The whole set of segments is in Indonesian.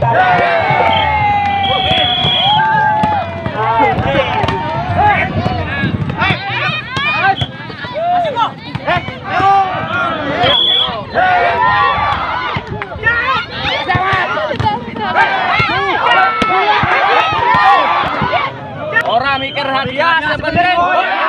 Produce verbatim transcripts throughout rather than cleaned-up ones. Orang mikir hadiah sebenarnya.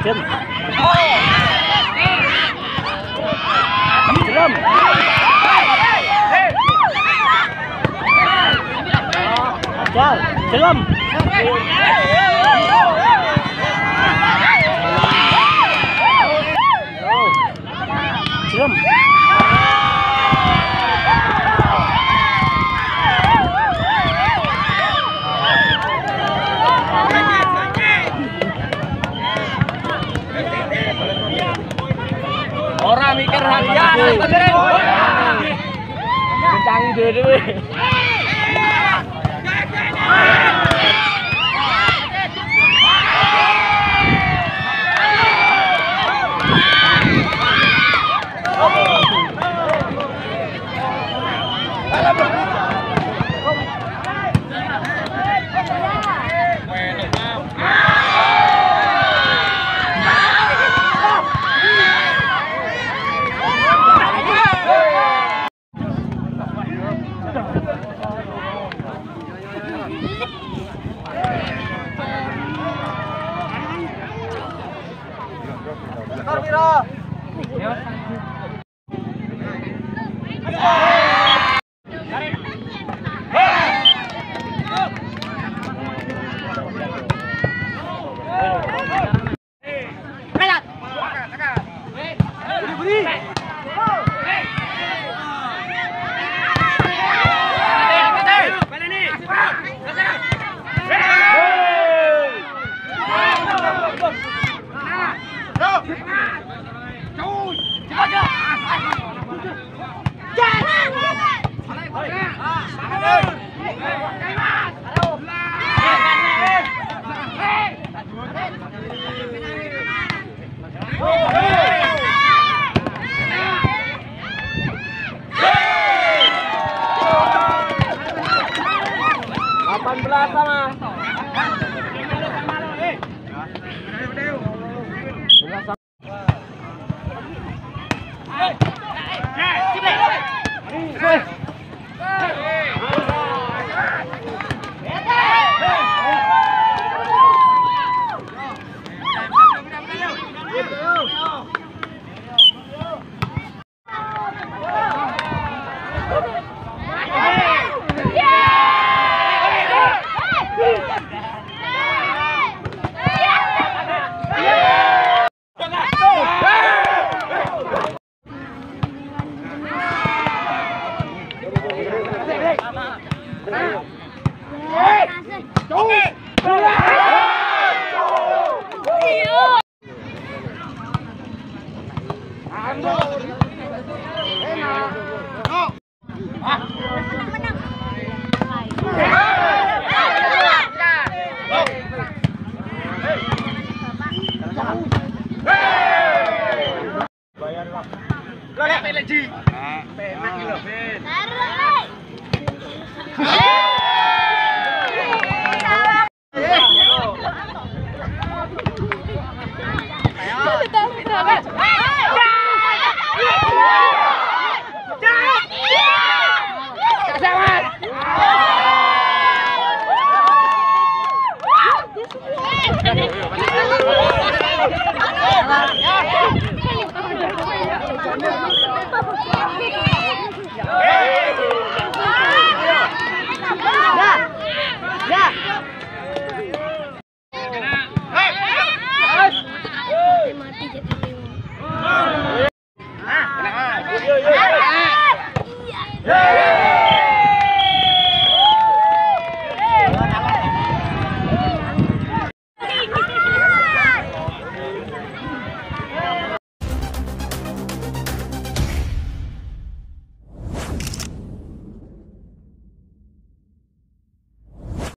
Jam, jam, jam, jam, mikir hadiah sebenarnya. Kencang dulu weh. Menang, menang.